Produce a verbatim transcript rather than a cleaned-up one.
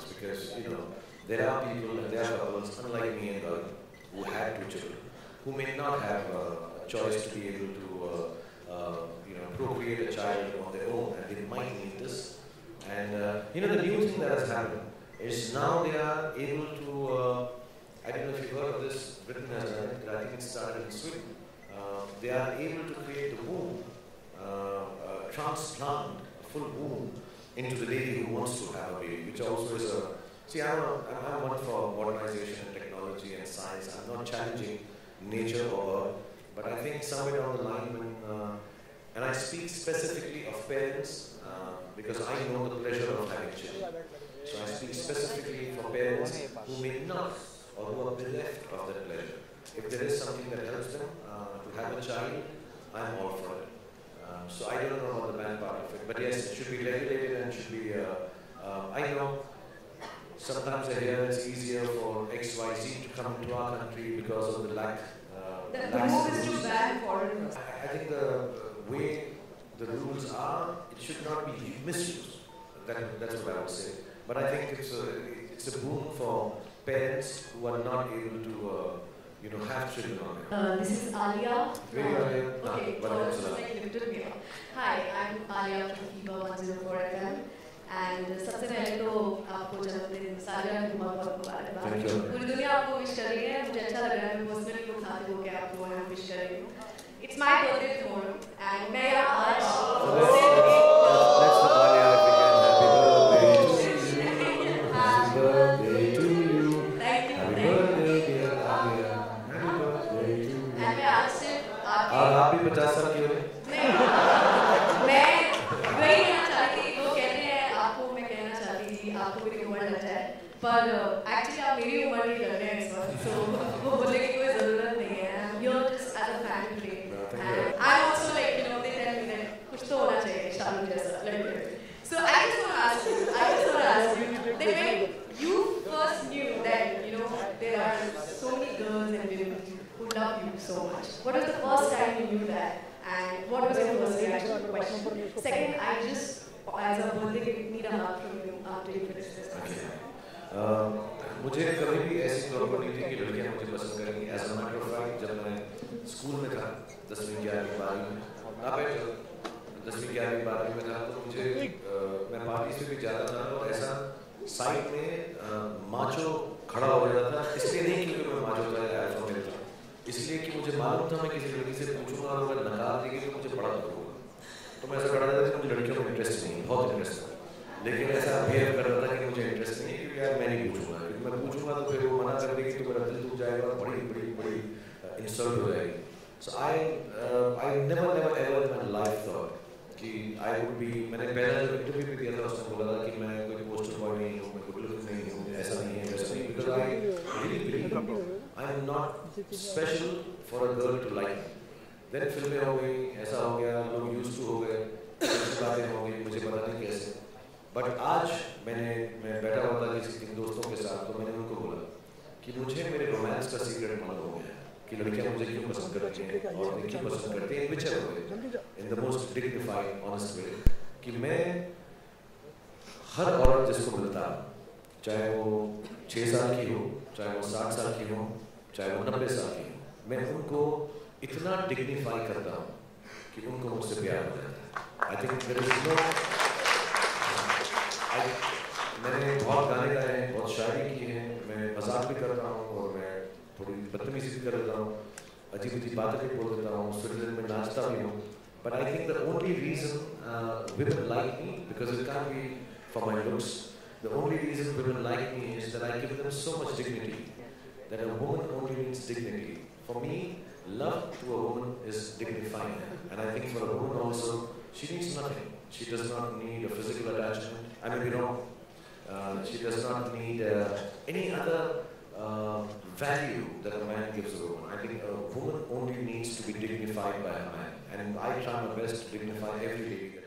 couples, because you know there are people, there are couples unlike me and Doug who had two children, who may not have uh, a choice to be able to uh, uh, you know procreate a child on their own, and they might need this. And uh, you know the new thing that has happened is now they are able to. Uh, I don't know if you've heard of this. Britain has done it. I think it started in Sweden. Uh, they are able to create a womb, uh, uh, transplant a full womb into the lady who wants to have a baby, which also is a. See, I'm, a, I'm one for modernization, technology, and science. I'm not challenging nature or birth, but I think somewhere down the line, when uh, and I speak specifically of parents uh, because I know the pleasure of having children. So I speak specifically for parents who may not or who are bereft of that pleasure. If there is something that helps them uh, to have a child, I'm all for it. Um, so I don't know about the bad part of it, but yes, it should be regulated and should be. Uh, uh, I know sometimes I hear it's easier for X Y Z to come into our country because of the lack. Uh, the move is to ban foreigners. I think the way the rules are, it should not be misused. That, that's what I would say. But I think it's a it's a boom for parents who are not able to. Uh, You know, have children on it. Uh, this is Alia. Very uh, Alia. Okay, no, oh, just like a little bit. Hi, I'm Alia from Fever one oh four F M. And सबसे पहले तो आपको जन्मदिन सारे आप बहुत बहुत मुबारक हो। पूरी दुनिया आपको विश कर रही है। मुझे अच्छा लग रहा है। मैं पर्सनली लोग साथ होके आपको यहाँ विश कर रही हूँ। It's my birthday tomorrow, and मैं यहाँ आज पचास साल की हो नहीं मैं वही कहना चाहती हूँ लोग कहते हैं आपको मैं कहना चाहती थी आपको मेरी उम्र लग जाए पर एक्चुअली आप मेरी उम्र नहीं लग रहे हैं इस बार तो वो बोलने की कोई ज़रूरत नहीं है you're just as a fan today I also like you know they tell me that कुछ तो होना चाहिए शामिल जैसा like so I just want to ask you I just want to ask you that when you first knew that you know there are so many girls and women who love you so much. What was the first time you knew that? And what was your first reaction to the question? Second, I just, as a birthday, need a hug from you after you finish this. मुझे कभी भी ऐसी problem नहीं थी कि लड़कियां मुझे पसंद करेंगी। As a matter of fact, जब मैं स्कूल में था, दसवीं ग्यारहवीं बारहवीं में, ना पहले दसवीं ग्यारहवीं बारहवीं में था तो मुझे मैं पार्टी से भी ज़्यादा था और ऐसा साइड में माचो खड़ा हो जाता था। इसलिए नहीं कि मैं माचो था या इसलिए कि मुझे मालूम था मैं किसी लड़की से पूछूंगा और अगर नकार देगी तो मुझे बड़ा दुख होगा तो मैं ऐसा कर रहा था कि मुझे लड़कियों में इंटरेस्ट नहीं बहुत इंटरेस्ट है लेकिन ऐसा बिहेव कर रहा था कि मुझे इंटरेस्ट नहीं क्योंकि यार मैं नहीं पूछूंगा क्योंकि मैं पूछूंगा तो फिर वो मना कर देगी तो मेरा दिल टूट जाएगा बड़ी बड़ी बड़ी इंसल्ट हो जाएगी so I I never never ever in my life thought कि आई वुड बी मैंने पहला जो इंटरव्यू भी दिया था उसने बोला था कि मैं कोई पोस्टर बॉय नहीं हूँ मैं कोई लुक नहीं हूँ ऐसा नहीं है इंटरेस्ट नहीं because I really believe I am not special for a girl to like me. Then फिल्में हो गई, ऐसा हो गया, लोग used to हो गए, बातें हो गई, मुझे पता नहीं कैसे। But आज मैंने मैं बैठा हुआ था किसी किन दोस्तों के साथ तो मैंने उनको बोला कि मुझे मेरे रोमांस का सीक्रेट मालूम हो गया कि लड़कियां मुझे क्यों पसंद करती हैं और मैं क्यों पसंद करती हैं विच है in the most dignified, honest way कि मैं हर औरत जिसको मिलता चाहे वो छः साल की हो, चाहे वो सात साल की हो चाहे वो नब्बे साल की हो मैं उनको इतना डिग्निफाई करता हूँ कि उनको मुझसे प्यार हो जाता है I think there is no मैंने बहुत गाने गाए हैं बहुत शायरी की है मैं मजाक भी करता हूँ और मैं थोड़ी बदतमीजी भी कर देता हूँ अजीब अजीब बातें भी बोल देता हूँ स्विट्जरलैंड में नाचता भी हूँ but I think the only reason women like me because it can be for my looks the only reason women like me is that I give them so much dignity that a woman only means dignity. For me, love to a woman is dignifying. And I think for a woman also, she needs nothing. She does not need a physical attachment. I mean, you know, uh, she does not need uh, any other uh, value that a man gives a woman. I think a woman only needs to be dignified by a man. And I try my best to dignify every day.